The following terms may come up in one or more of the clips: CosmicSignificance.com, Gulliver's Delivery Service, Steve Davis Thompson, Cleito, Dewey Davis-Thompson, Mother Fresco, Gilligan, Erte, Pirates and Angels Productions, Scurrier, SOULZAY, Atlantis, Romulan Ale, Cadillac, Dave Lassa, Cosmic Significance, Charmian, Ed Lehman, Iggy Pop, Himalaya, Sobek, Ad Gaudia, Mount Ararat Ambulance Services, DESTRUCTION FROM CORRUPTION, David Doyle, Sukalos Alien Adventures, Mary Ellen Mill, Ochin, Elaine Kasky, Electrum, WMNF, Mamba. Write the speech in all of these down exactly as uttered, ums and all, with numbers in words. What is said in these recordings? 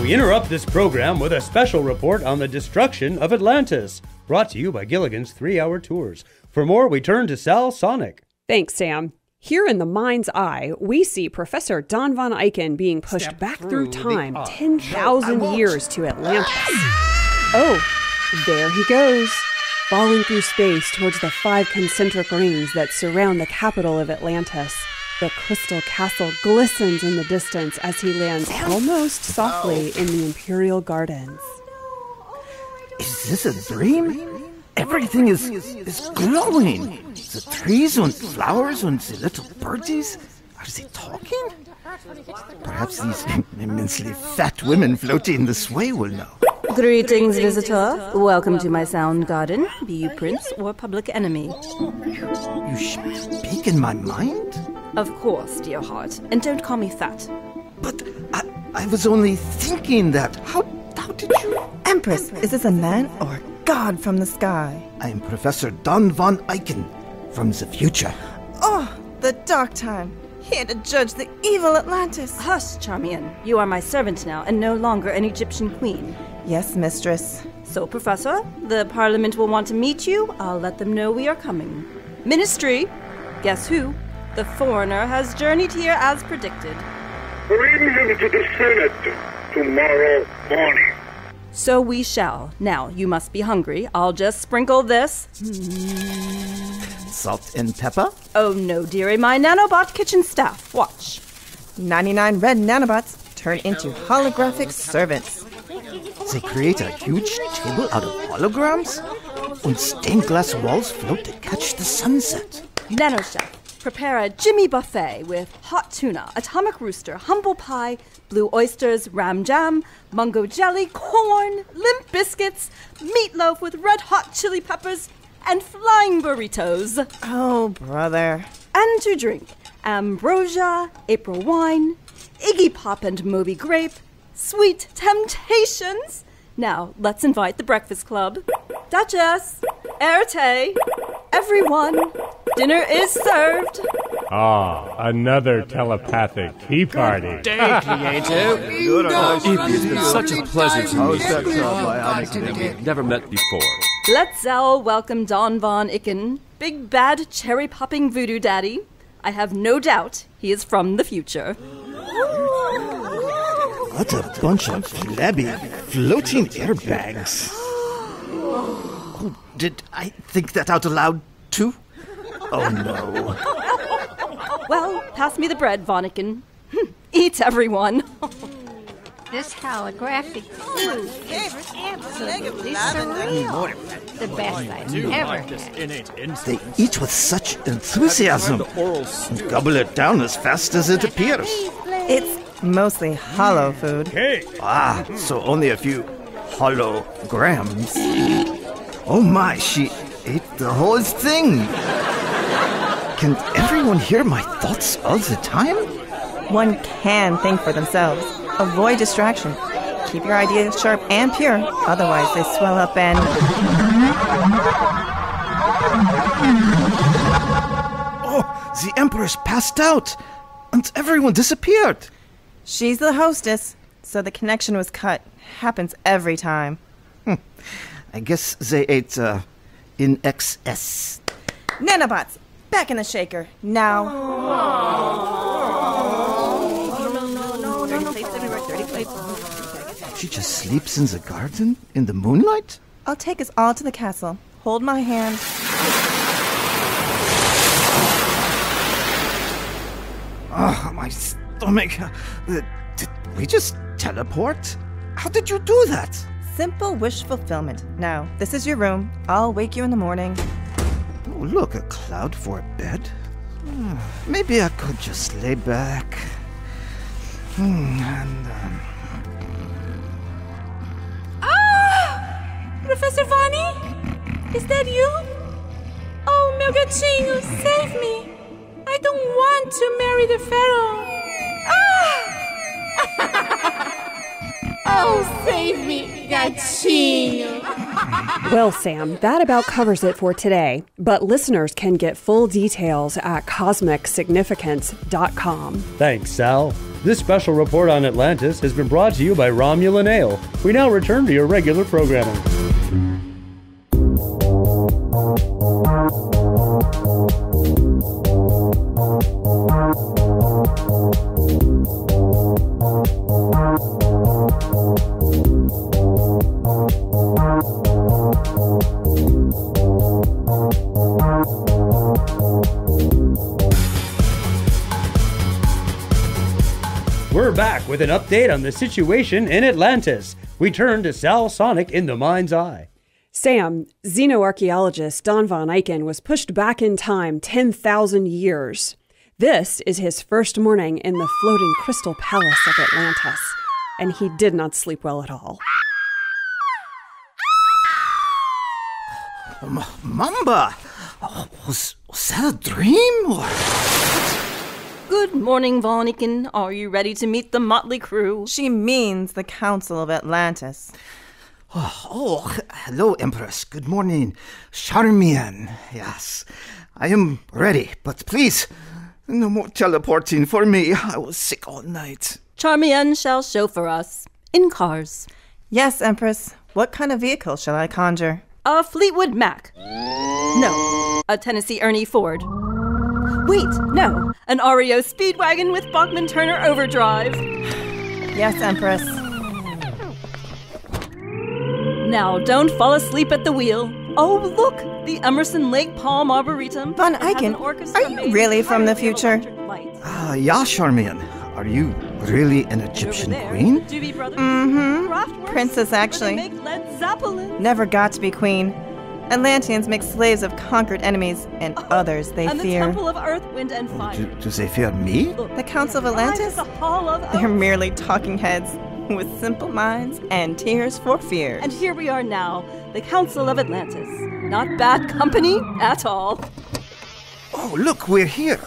We interrupt this program with a special report on the destruction of Atlantis, brought to you by Gilligan's three-hour tours. For more, we turn to Sal Sonic. Thanks, Sam. Here in the mind's eye, we see Professor Don Von Icken being pushed Step back through, through time ten thousand no, years to Atlantis. Oh, there he goes, falling through space towards the five concentric rings that surround the capital of Atlantis. The crystal castle glistens in the distance as he lands almost softly in the Imperial Gardens. Is this a dream? Everything is, is glowing. The trees and flowers and the little birdies. Are they talking? Perhaps these immensely fat women floating in the sway will know. Greetings, visitor. Welcome to my sound garden, be you prince or public enemy. You speak in my mind? Of course, dear heart. And don't call me fat. But I, I was only thinking that. How, how did you... Empress, Empress, is this a man or... God from the sky. I am Professor Don Von Icken from the future. Oh, the dark time. Here to judge the evil Atlantis. Hush, Charmian. You are my servant now and no longer an Egyptian queen. Yes, mistress. So, Professor, the Parliament will want to meet you. I'll let them know we are coming. Ministry, guess who? The foreigner has journeyed here as predicted. Bring him to the Senate tomorrow morning. So we shall. Now, you must be hungry. I'll just sprinkle this. Salt and pepper? Oh no, dearie. My nanobot kitchen staff. Watch. ninety-nine red nanobots turn into holographic servants. They create a huge table out of holograms? And stained glass walls float to catch the sunset. NanoChef, prepare a Jimmy buffet with hot tuna, atomic rooster, humble pie, blue oysters, ram jam, mango jelly, corn, limp biscuits, meatloaf with red hot chili peppers, and flying burritos. Oh, brother. And to drink, ambrosia, April wine, Iggy Pop and Moby grape, sweet temptations. Now, let's invite the Breakfast Club. Duchess, Erte, everyone. Dinner is served. Ah, another telepathic tea party. Day, Cleito. You're it is you. Such a pleasure to meet you. We've never met before. Let's all welcome Don Von Icken, big bad cherry-popping voodoo daddy. I have no doubt he is from the future. What a bunch of flabby, floating airbags. Oh, did I think that out aloud, too? Oh, no. Well, pass me the bread, Von Icken. Eat, everyone. This holographic food is absolutely surreal. The best I've ever had. They eat with such enthusiasm and gobble it down as fast as it appears. It's mostly hollow food. Hey. Ah, so only a few holograms. Oh, my, she ate the whole thing. Can everyone hear my thoughts all the time? One can think for themselves. Avoid distraction. Keep your ideas sharp and pure, otherwise they swell up and... Oh, the Empress passed out, and everyone disappeared. She's the hostess, so the connection was cut. Happens every time. Hmm. I guess they ate, uh, in excess. Nanobots! Back in the shaker, now. She just sleeps in the garden, in the moonlight? I'll take us all to the castle. Hold my hand. Oh, my stomach. Did we just teleport? How did you do that? Simple wish fulfillment. Now, this is your room. I'll wake you in the morning. Oh, look, a cloud for a bed. Hmm, maybe I could just lay back. Hmm, and, um... Ah! Professor Vonnie? Is that you? Oh, meu gatinho, save me. I don't want to marry the Pharaoh. Ah! Oh, save me, gatinho. Well, Sam, that about covers it for today, but listeners can get full details at Cosmic Significance dot com. Thanks, Sal. This special report on Atlantis has been brought to you by Romulan Ale. We now return to your regular programming. With an update on the situation in Atlantis, we turn to Sal Sonic in the Mind's Eye. Sam, xenoarchaeologist Don Von Icken was pushed back in time ten thousand years. This is his first morning in the floating crystal palace of Atlantis, and he did not sleep well at all. M Mamba! Was, was that a dream? Or... Good morning, Von Icken. Are you ready to meet the motley crew? She means the Council of Atlantis. Oh, oh, hello, Empress. Good morning, Charmian. Yes, I am ready, but please, no more teleporting for me. I was sick all night. Charmian shall show for us, in cars. Yes, Empress. What kind of vehicle shall I conjure? A Fleetwood Mac. No, a Tennessee Ernie Ford. Wait, no. An R E O Speedwagon with Bachman Turner Overdrive. Yes, Empress. Now, don't fall asleep at the wheel. Oh, look, the Emerson Lake Palm Arboretum. Von Icken, are you really from the future? Ah, uh, yeah, Charmian. Are you really an Egyptian queen? Mm-hmm. Princess, actually. Never got to be queen. Atlanteans make slaves of conquered enemies and oh, others they and fear. The Temple of Earth, Wind, and Fire. Do, do they fear me? The Council of Atlantis? They're merely talking heads with simple minds and tears for fear. And here we are now, the Council of Atlantis. Not bad company at all. Oh, look, we're here.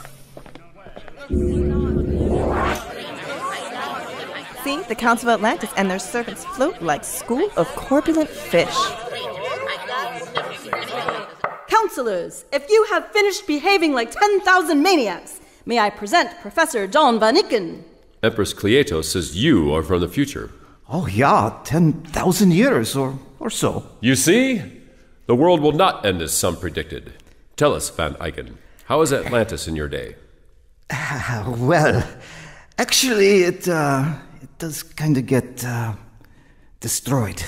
See, the Council of Atlantis and their servants float like school of corpulent fish. Counselors, if you have finished behaving like ten thousand maniacs, may I present Professor Don Von Icken? Empress Cleito says you are from the future. Oh yeah, ten thousand years or, or so. You see? The world will not end as some predicted. Tell us, Von Icken, how is Atlantis in your day? Uh, well, actually it, uh, it does kind of get uh, destroyed.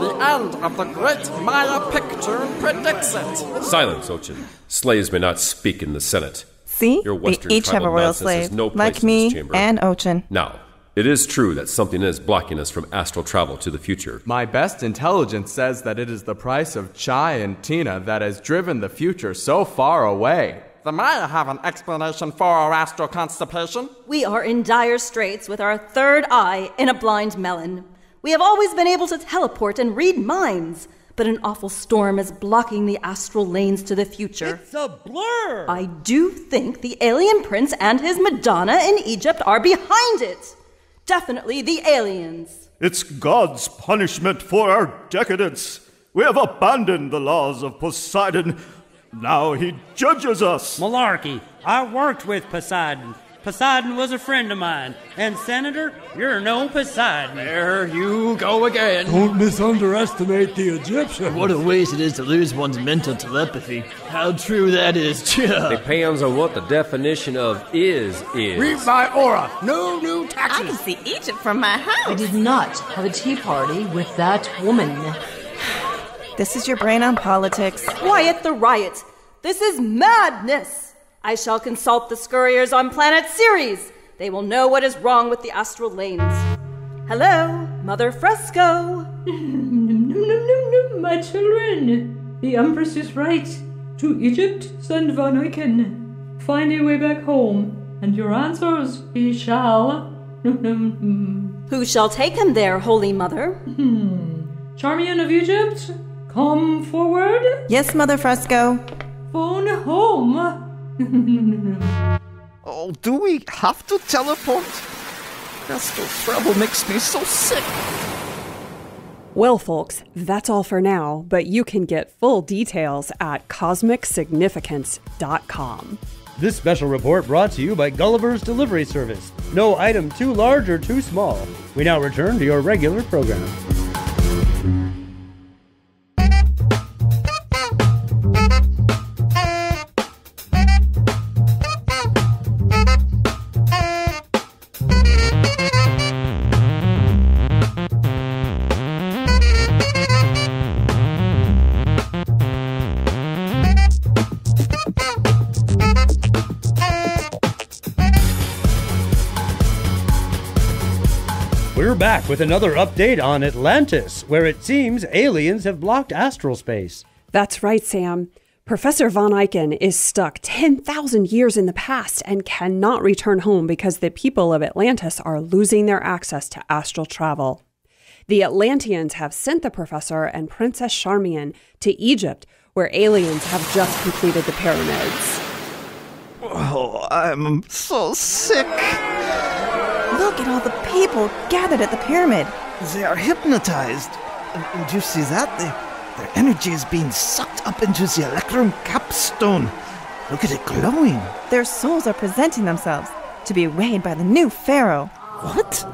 The end of the great Maya picture predicts it. Silence, Ochin. Slaves may not speak in the Senate. See? They each have a royal slave, no like me and Ochin. Now, it is true that something is blocking us from astral travel to the future. My best intelligence says that it is the price of chai and tina that has driven the future so far away. The Maya have an explanation for our astral constipation. We are in dire straits with our third eye in a blind melon. We have always been able to teleport and read minds, but an awful storm is blocking the astral lanes to the future. It's a blur! I do think the alien prince and his Madonna in Egypt are behind it. Definitely the aliens. It's God's punishment for our decadence. We have abandoned the laws of Poseidon. Now he judges us. Malarkey, I worked with Poseidon. Poseidon was a friend of mine, and Senator, you're no Poseidon. There you go again. Don't misunderestimate the Egyptians. What a waste it is to lose one's mental telepathy. How true that is, Chia. Depends on what the definition of is is. Read my aura. No new taxes. I can see Egypt from my house. I did not have a tea party with that woman. This is your brain on politics. Quiet the riot. This is madness. I shall consult the Scurriers on planet Ceres. They will know what is wrong with the astral lanes. Hello, Mother Fresco. Num, num, num, num, num, my children. The Empress is right. To Egypt, send Von Icken. Find a way back home, and your answers he shall. Num, num, num. Who shall take him there, Holy Mother? Hmm. Charmian of Egypt, come forward. Yes, Mother Fresco. Phone home. Oh, do we have to teleport? Astral travel makes me so sick. Well, folks, that's all for now, but you can get full details at Cosmic Significance dot com. This special report brought to you by Gulliver's Delivery Service. No item too large or too small. We now return to your regular program. Back with another update on Atlantis, where it seems aliens have blocked astral space. That's right, Sam. Professor Von Icken is stuck ten thousand years in the past and cannot return home because the people of Atlantis are losing their access to astral travel. The Atlanteans have sent the professor and Princess Charmian to Egypt, where aliens have just completed the pyramids. Oh, I'm so sick. Look at all the people gathered at the pyramid. They are hypnotized. Do you see that? They, their energy is being sucked up into the Electrum capstone. Look at it glowing. Their souls are presenting themselves to be weighed by the new pharaoh. What?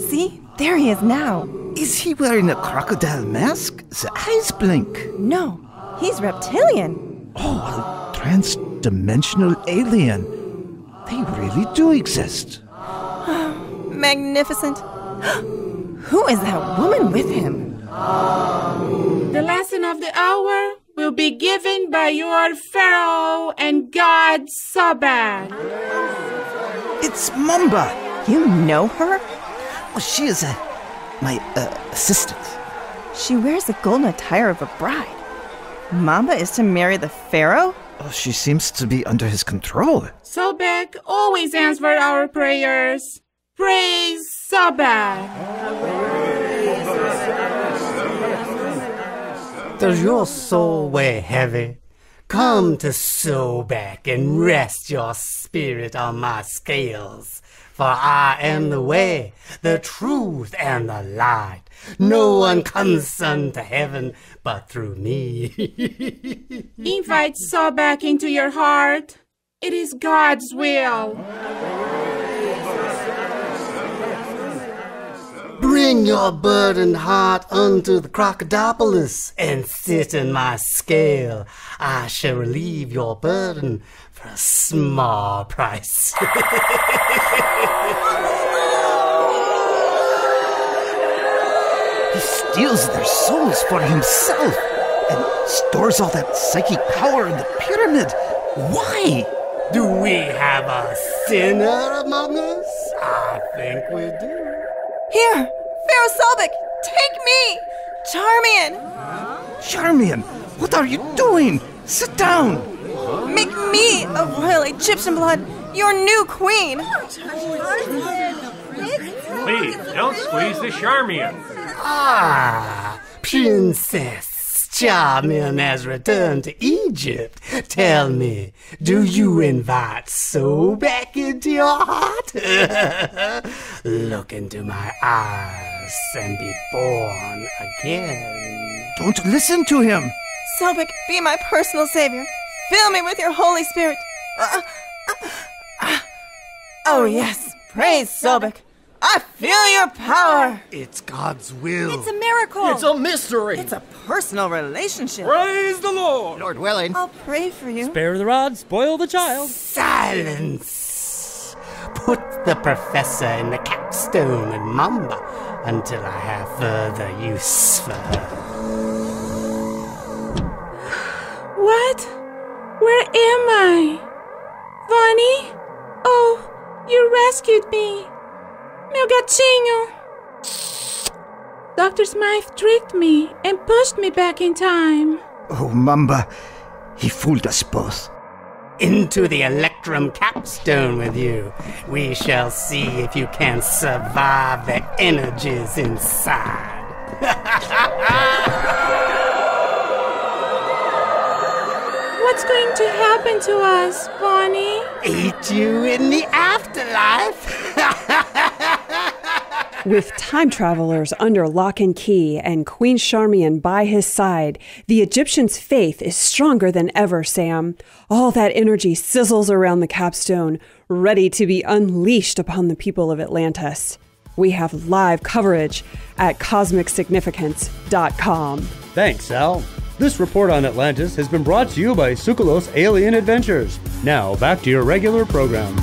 See, there he is now. Is he wearing a crocodile mask? The eyes blink. No, he's reptilian. Oh, a trans-dimensional alien. They really do exist. Magnificent. Who is that woman with him? The lesson of the hour will be given by your pharaoh and god Sobek. It's Mamba. You know her? Well, she is a, my uh, assistant. She wears the golden attire of a bride. Mamba is to marry the pharaoh? Oh, she seems to be under his control. Sobek always answered our prayers. Praise Sobek! Does your soul weigh heavy? Come to Sobek and rest your spirit on my scales. For I am the way, the truth, and the light. No one comes unto heaven but through me. Invite Sobek into your heart. It is God's will. Bring your burdened heart unto the Crocodilopolis and sit in my scale. I shall relieve your burden for a small price. He steals their souls for himself and stores all that psychic power in the pyramid. Why? Do we have a sinner among us? I think we do. Here! Pharaoh Sobek, take me! Charmian! Charmian, what are you doing? Sit down! Make me of royal Egyptian blood your new queen! Please, don't squeeze the Charmian! Ah, Princess Charmian has returned to Egypt. Tell me, do you invite Sobek into your heart? Look into my eyes and be born again. Don't listen to him. Sobek, be my personal savior. Fill me with your Holy Spirit. Uh, uh, uh. Oh yes, praise Sobek. I feel your power. It's God's will. It's a miracle. It's a mystery. It's a personal relationship. Praise the Lord. Lord willing. I'll pray for you. Spare the rod, spoil the child. Silence. Put the professor in the capstone and Mamba until I have further use for her. What? Where am I? Vonnie? Oh, you rescued me. Meu gatinho. Doctor Smythe tricked me and pushed me back in time. Oh, Mamba. He fooled us both. Into the Electrum capstone with you. We shall see if you can survive the energies inside. What's going to happen to us, Bonnie? Eat you in the afterlife. With time travelers under lock and key and Queen Charmian by his side, the Egyptian's faith is stronger than ever, Sam. All that energy sizzles around the capstone, ready to be unleashed upon the people of Atlantis. We have live coverage at Cosmic Significance dot com. Thanks, Sal. This report on Atlantis has been brought to you by Sukalos Alien Adventures. Now, back to your regular program.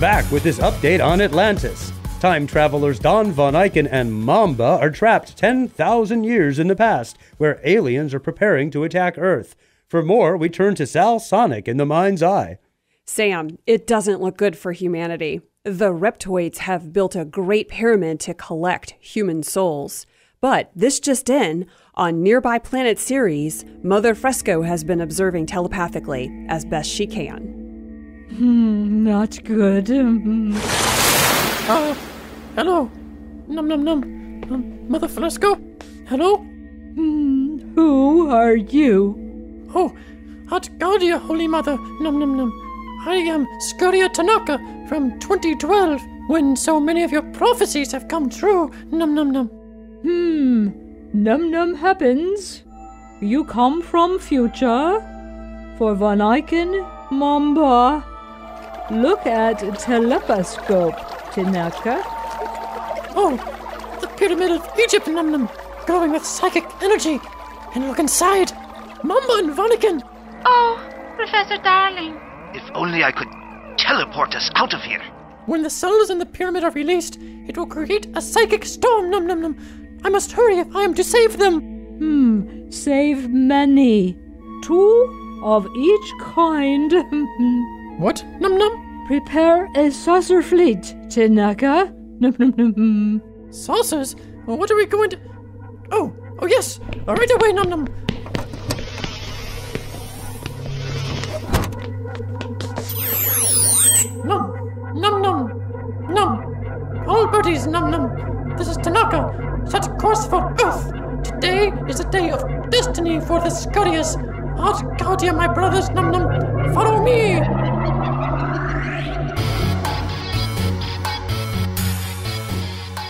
Back with this update on Atlantis. Time travelers Don Von Icken and Mamba are trapped ten thousand years in the past, where aliens are preparing to attack Earth. For more, we turn to Sal Sonic in the Mind's Eye. Sam, it doesn't look good for humanity. The Reptoids have built a great pyramid to collect human souls. But this just in, on nearby planet Ceres, Mother Fresco has been observing telepathically as best she can. Hmm, not good. Mm-hmm. Uh, hello? Num num num. Um, Mother Fresco? Hello? Mm, who are you? Oh, Ad Gaudia, Holy Mother. Num num num. I am Scurrier Tanaka from twenty twelve, when so many of your prophecies have come true. Num num num. Hmm, num num happens. You come from future? For Von Icken, Mamba. Look at telescope, Tanaka. Oh, the pyramid of Egypt, Num Num, glowing with psychic energy. And look inside, Mamba and Von Icken. Oh, Professor Darling. If only I could teleport us out of here. When the cells in the pyramid are released, it will create a psychic storm, Num Num Num. I must hurry if I am to save them. Hmm, save many. Two of each kind. What? Num num? Prepare a saucer fleet, Tanaka. Num num num. Saucers? Well, what are we going to... Oh, oh yes! Right away, Num Num! Num! Num Num! Num! All bodies, Num Num! This is Tanaka! Set course for Earth! Today is a day of destiny for the Scurriers! Ad Gaudia, my brothers, Num Num! Follow me!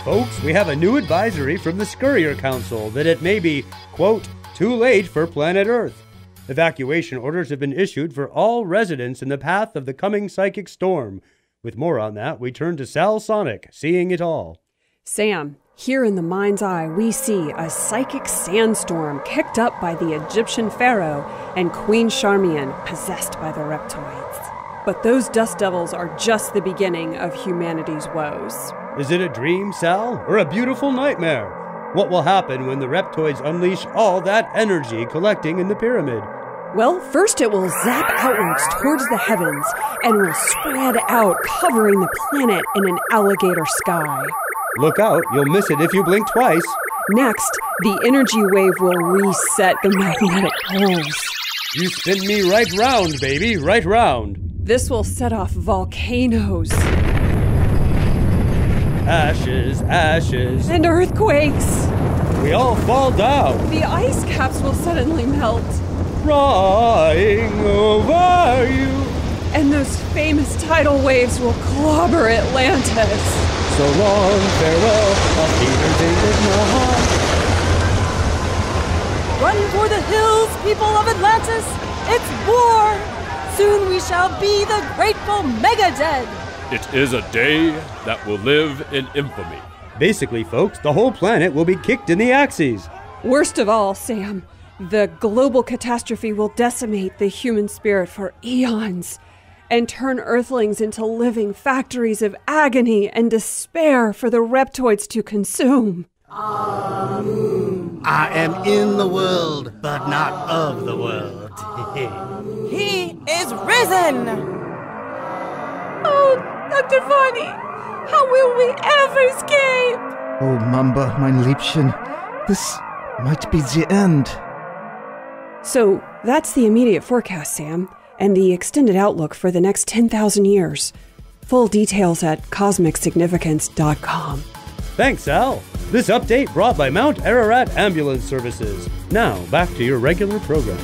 Folks, we have a new advisory from the Scurrier Council that it may be, quote, too late for planet Earth. Evacuation orders have been issued for all residents in the path of the coming psychic storm. With more on that, we turn to Sal Sonic, seeing it all. Sam, here in the Mind's Eye, we see a psychic sandstorm kicked up by the Egyptian pharaoh and Queen Charmian, possessed by the Reptoids. But those dust devils are just the beginning of humanity's woes. Is it a dream, Sal, or a beautiful nightmare? What will happen when the Reptoids unleash all that energy collecting in the pyramid? Well, first it will zap outwards towards the heavens and will spread out, covering the planet in an alligator sky. Look out, you'll miss it if you blink twice. Next, the energy wave will reset the magnetic poles. You spin me right round, baby, right round. This will set off volcanoes. Ashes, ashes. And earthquakes. We all fall down. The ice caps will suddenly melt. Crying over you. And those famous tidal waves will clobber Atlantis. So long, farewell, I'll either David Noah. Run for the hills, people of Atlantis. It's war. Soon we shall be the grateful mega-dead! It is a day that will live in infamy. Basically, folks, the whole planet will be kicked in the axes. Worst of all, Sam, the global catastrophe will decimate the human spirit for eons and turn Earthlings into living factories of agony and despair for the Reptoids to consume. Um, I am in the world, but not of the world. He is risen! Oh, Doctor Vonnie, how will we ever escape? Oh, Mamba, mein Liebchen, this might be the end. So that's the immediate forecast, Sam, and the extended outlook for the next ten thousand years. Full details at Cosmic Significance dot com. Thanks, Al. This update brought by Mount Ararat Ambulance Services. Now, back to your regular program.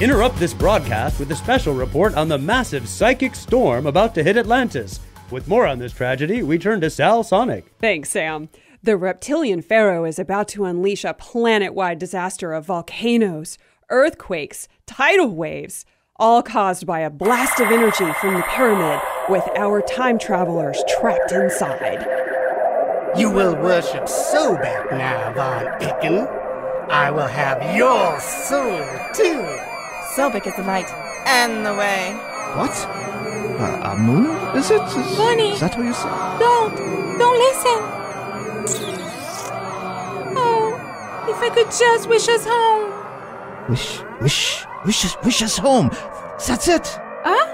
Interrupt this broadcast with a special report on the massive psychic storm about to hit Atlantis. With more on this tragedy, we turn to Sal Sonic. Thanks, Sam. The reptilian pharaoh is about to unleash a planet-wide disaster of volcanoes, earthquakes, tidal waves, all caused by a blast of energy from the pyramid with our time travelers trapped inside. You will worship Sobek now, Von Icken. I will have your soul, too. Sobek is the light and the way. What? Uh, a moon? Is it? Is, Bonnie, is that what you said? Don't! Don't listen! Oh, if I could just wish us home. Wish, wish, wish us, wish us home. That's it. Huh?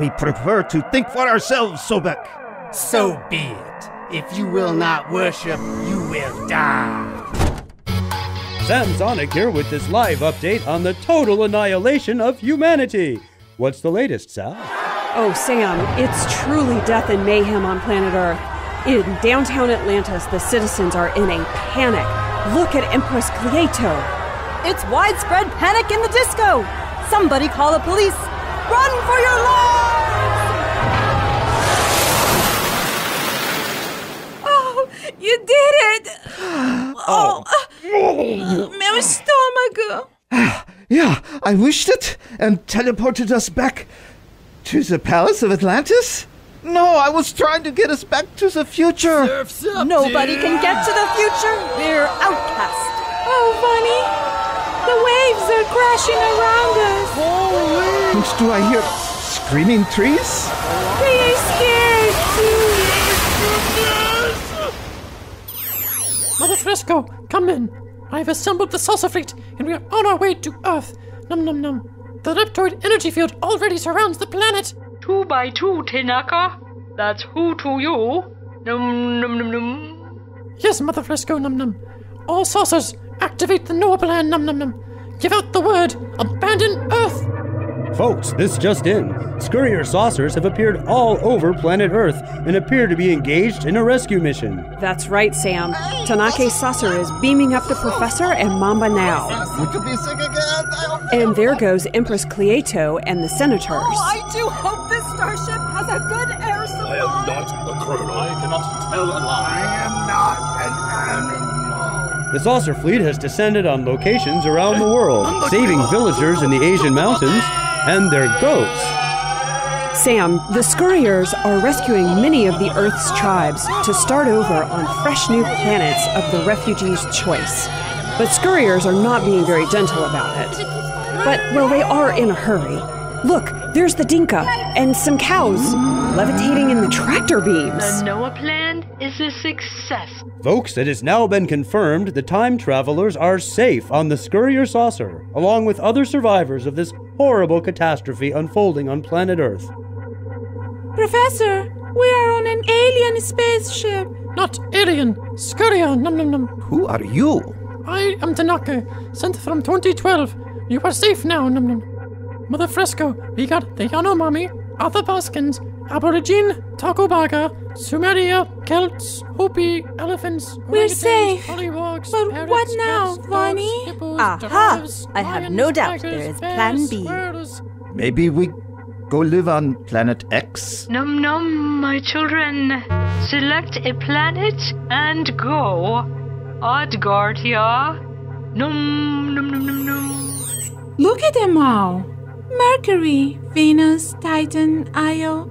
We prefer to think for ourselves, Sobek. So be it. If you will not worship, you will die. Sam Sonic here with this live update on the total annihilation of humanity. What's the latest, Sal? Oh, Sam, it's truly death and mayhem on planet Earth. In downtown Atlantis, the citizens are in a panic. Look at Empress Cleito. It's widespread panic in the disco. Somebody call the police. Run for your lives! Oh, you did it! Oh... oh. My stomach. Yeah, I wished it and teleported us back to the palace of Atlantis? No, I was trying to get us back to the future. Surf's up, Nobody dear. Can get to the future. We're outcast. Oh, Bunny, the waves are crashing around us. Holy! What do I hear? Screaming trees? They are scared too. Mother Fresco, come in. I've assembled the salsa fleet, and we are on our way to Earth. Num num num. The Reptoid energy field already surrounds the planet. Two by two, Tanaka. That's who to you. Num num num num. Yes, Mother Fresco, num num. All saucers, activate the Noah plan, num num num. Give out the word, abandon Earth. Folks, this just in. Scurrier saucers have appeared all over planet Earth and appear to be engaged in a rescue mission. That's right, Sam. Tanake's saucer is beaming up the professor and Mamba now. And there goes Empress Cleito and the senators. Oh, I do hope this starship has a good air supply. I am not a criminal. I cannot tell a lie. I am not an animal. The saucer fleet has descended on locations around the world, saving villagers in the Asian mountains and their goats. Sam, the Scurriers are rescuing many of the Earth's tribes to start over on fresh new planets of the refugees' choice. But Scurriers are not being very gentle about it. But, well, they are in a hurry. Look, there's the Dinka and some cows levitating in the tractor beams. The Noah plan is a success. Folks, it has now been confirmed the time travelers are safe on the Scurrier saucer, along with other survivors of this horrible catastrophe unfolding on planet Earth. Professor, we are on an alien spaceship. Not alien, Scurrier, num num num. Who are you? I am Tanaka, sent from twenty twelve. You are safe now, num num. Mother Fresco, we got the Yanomami, Arthur Paskins, Aborigine, Takobaga, Sumeria, Celts, Hopi, elephants. We're safe. But parrots, what now, Bonnie? Aha! I have no doubt there is Plan B. Maybe we go live on Planet X? Num num, my children. Select a planet and go. Ad Gaudia. Num num num num num. Look at them all. Mercury, Venus, Titan, Io,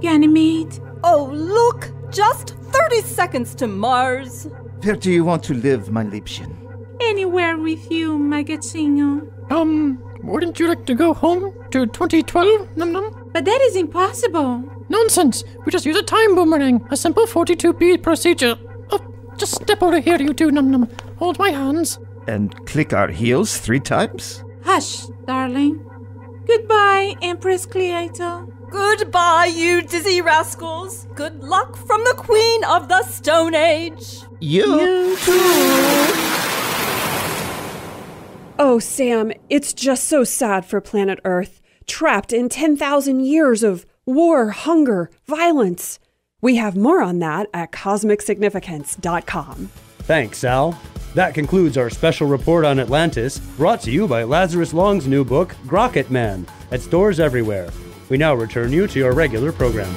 Ganymede. Oh, look! Just thirty seconds to Mars. Where do you want to live, my Liebchen? Anywhere with you, my Gaccino. Um, wouldn't you like to go home to twenty twelve, num num? But that is impossible. Nonsense. We just use a time boomerang. A simple forty-two B procedure. Oh, just step over here, you two, num num. Hold my hands. And click our heels three times? Hush, darling. Goodbye, Empress Cleito. Goodbye, you dizzy rascals. Good luck from the Queen of the Stone Age. You, you too. Oh, Sam, it's just so sad for planet Earth, trapped in ten thousand years of war, hunger, violence. We have more on that at Cosmic Significance dot com. Thanks, Sal. That concludes our special report on Atlantis, brought to you by Lazarus Long's new book, Grocket Man, at stores everywhere. We now return you to your regular program.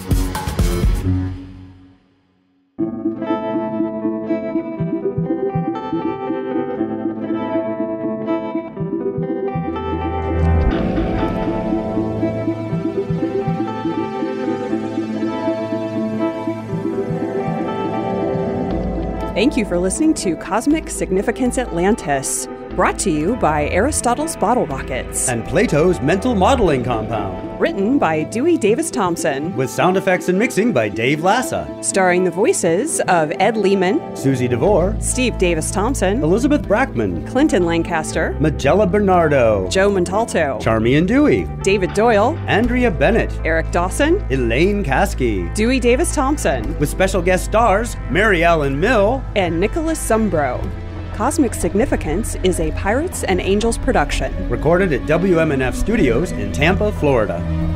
Thank you for listening to Cosmic Significance Atlantis, brought to you by Aristotle's Bottle Rockets and Plato's Mental Modeling Compound. Written by Dewey Davis-Thompson. With sound effects and mixing by Dave Lassa. Starring the voices of Ed Lehman, Susie DeVore, Steve Davis Thompson, Elizabeth Brackman, Clinton Lancaster, Magella Bernardo, Joe Montalto, Charmian Dewey, David Doyle, Andrea Bennett, Eric Dawson, Elaine Kasky, Dewey Davis Thompson. With special guest stars Mary Ellen Mill and Nicholas Sumbro. Cosmic Significance is a Pirates and Angels production. Recorded at W M N F Studios in Tampa, Florida.